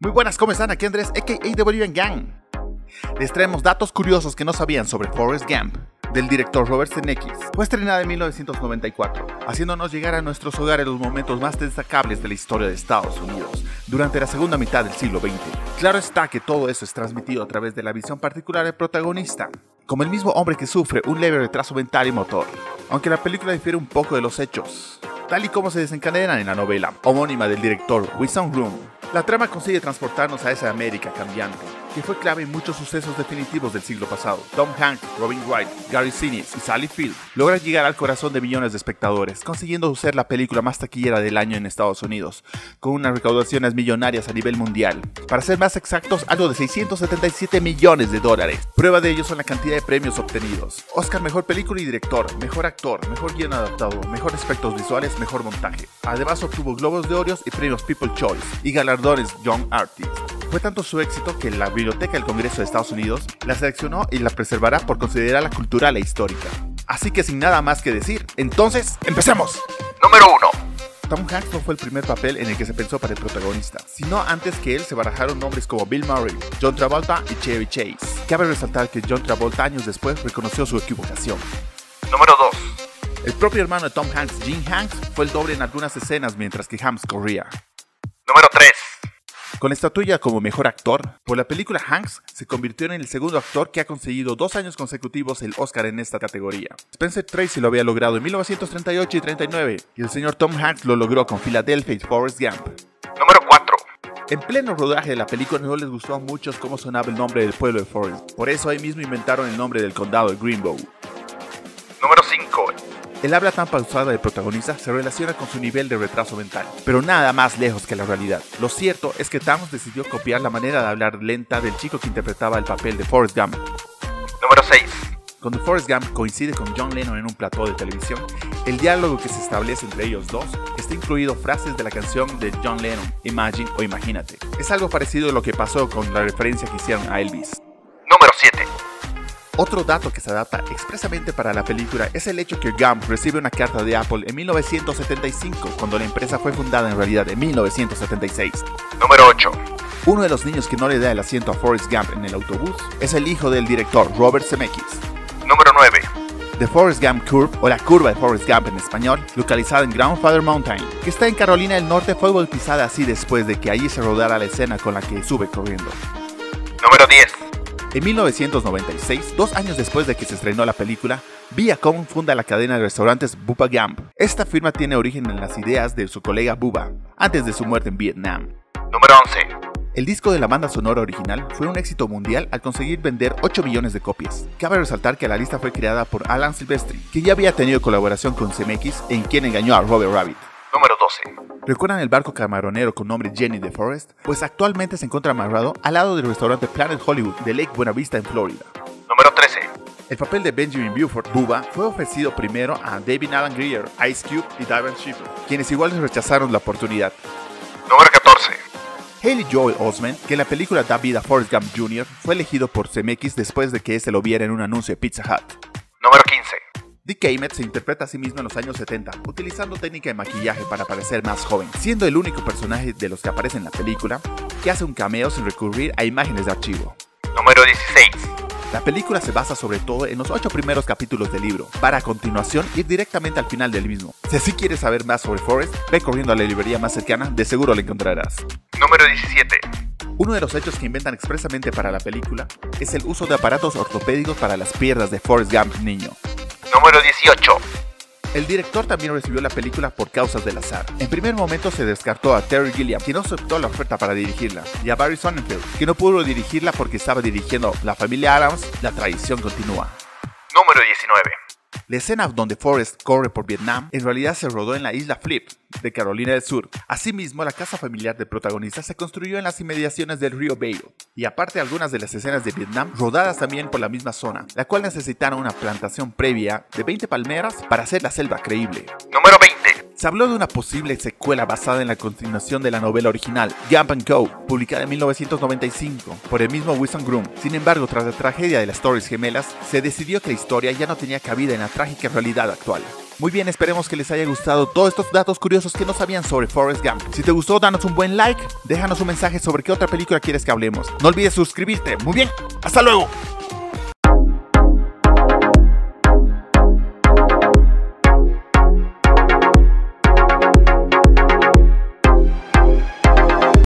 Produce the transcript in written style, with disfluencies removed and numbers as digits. Muy buenas, ¿cómo están? Aquí Andrés, a.k.a. The Bolivian Gang. Les traemos datos curiosos que no sabían sobre Forrest Gump, del director Robert Zemeckis. Fue estrenada en 1994, haciéndonos llegar a nuestros hogares los momentos más destacables de la historia de Estados Unidos durante la segunda mitad del siglo XX. Claro está que todo eso es transmitido a través de la visión particular del protagonista, como el mismo hombre que sufre un leve retraso mental y motor, aunque la película difiere un poco de los hechos, tal y como se desencadenan en la novela homónima del director Wissong Room. La trama consigue transportarnos a esa América cambiante, que fue clave en muchos sucesos definitivos del siglo pasado. Tom Hanks, Robin Wright, Gary Sinise y Sally Field logran llegar al corazón de millones de espectadores, consiguiendo ser la película más taquillera del año en Estados Unidos, con unas recaudaciones millonarias a nivel mundial. Para ser más exactos, algo de 677 millones de dólares. Prueba de ello son la cantidad de premios obtenidos. Oscar, mejor película y director, mejor actor, mejor guion adaptado, mejor efectos visuales, mejor montaje. Además obtuvo Globos de Oro y premios People's Choice y galardones Young Artist. Fue tanto su éxito que la Biblioteca del Congreso de Estados Unidos la seleccionó y la preservará por considerarla cultural e histórica. Así que sin nada más que decir, entonces, ¡empecemos! Número 1. Tom Hanks no fue el primer papel en el que se pensó para el protagonista, sino antes que él se barajaron nombres como Bill Murray, John Travolta y Chevy Chase. Cabe resaltar que John Travolta años después reconoció su equivocación. Número 2. El propio hermano de Tom Hanks, Gene Hanks, fue el doble en algunas escenas mientras que Hanks corría. Número 3. Con la estatuilla como mejor actor, por la película Hanks se convirtió en el segundo actor que ha conseguido 2 años consecutivos el Oscar en esta categoría. Spencer Tracy lo había logrado en 1938 y 39, y el señor Tom Hanks lo logró con Philadelphia y Forrest Gump. Número 4. En pleno rodaje de la película no les gustó a muchos cómo sonaba el nombre del pueblo de Forrest, por eso ahí mismo inventaron el nombre del condado de Greenbow. Número 5. El habla tan pausada del protagonista se relaciona con su nivel de retraso mental, pero nada más lejos que la realidad. Lo cierto es que Tom decidió copiar la manera de hablar lenta del chico que interpretaba el papel de Forrest Gump. Número 6. Cuando Forrest Gump coincide con John Lennon en un plató de televisión, el diálogo que se establece entre ellos dos está incluido frases de la canción de John Lennon, Imagine o Imagínate. Es algo parecido a lo que pasó con la referencia que hicieron a Elvis. Número 7. Otro dato que se adapta expresamente para la película es el hecho que Gump recibe una carta de Apple en 1975, cuando la empresa fue fundada en realidad en 1976. Número 8. Uno de los niños que no le da el asiento a Forrest Gump en el autobús es el hijo del director Robert Zemeckis. Número 9. The Forrest Gump Curve, o la curva de Forrest Gump en español, localizada en Grandfather Mountain, que está en Carolina del Norte, fue bautizada así después de que allí se rodara la escena con la que sube corriendo. Número 10. En 1996, 2 años después de que se estrenó la película, Viacom funda la cadena de restaurantes Bubba Gump. Esta firma tiene origen en las ideas de su colega Bubba, antes de su muerte en Vietnam. Número 11. El disco de la banda sonora original fue un éxito mundial al conseguir vender 8 millones de copias. Cabe resaltar que la lista fue creada por Alan Silvestri, que ya había tenido colaboración con Zemeckis, en quien engañó a Robert Rabbit. Número 12. ¿Recuerdan el barco camaronero con nombre Jenny de Forrest? Pues actualmente se encuentra amarrado al lado del restaurante Planet Hollywood de Lake Buena Vista en Florida. Número 13. El papel de Benjamin Buford, Bubba, fue ofrecido primero a David Alan Greer, Ice Cube y David Schiffer, quienes igual rechazaron la oportunidad. Número 14. Haley Joel Osment, que en la película da vida a Forrest Gump Jr., fue elegido por Zemeckis después de que este lo viera en un anuncio de Pizza Hut. Número 15. Dick Cavett se interpreta a sí mismo en los años 70, utilizando técnica de maquillaje para parecer más joven, siendo el único personaje de los que aparece en la película que hace un cameo sin recurrir a imágenes de archivo. Número 16. La película se basa sobre todo en los 8 primeros capítulos del libro, para a continuación ir directamente al final del mismo. Si así quieres saber más sobre Forrest, ve corriendo a la librería más cercana, de seguro la encontrarás. Número 17. Uno de los hechos que inventan expresamente para la película es el uso de aparatos ortopédicos para las piernas de Forrest Gump niño. Número 18. El director también recibió la película por causas del azar. En primer momento se descartó a Terry Gilliam, que no aceptó la oferta para dirigirla, y a Barry Sonnenfeld, que no pudo dirigirla porque estaba dirigiendo La Familia Adams, La Traición Continúa. Número 19. La escena donde Forrest corre por Vietnam en realidad se rodó en la isla Flip, de Carolina del Sur. Asimismo, la casa familiar del protagonista se construyó en las inmediaciones del río Bayo, y aparte algunas de las escenas de Vietnam rodadas también por la misma zona, la cual necesitaron una plantación previa de 20 palmeras para hacer la selva creíble. Número 20. Se habló de una posible secuela basada en la continuación de la novela original, Gump & Co., publicada en 1995 por el mismo Wissong Room. Sin embargo, tras la tragedia de las Torres Gemelas, se decidió que la historia ya no tenía cabida en la trágica realidad actual. Muy bien, esperemos que les haya gustado todos estos datos curiosos que no sabían sobre Forrest Gump. Si te gustó, danos un buen like, déjanos un mensaje sobre qué otra película quieres que hablemos. No olvides suscribirte. Muy bien, hasta luego.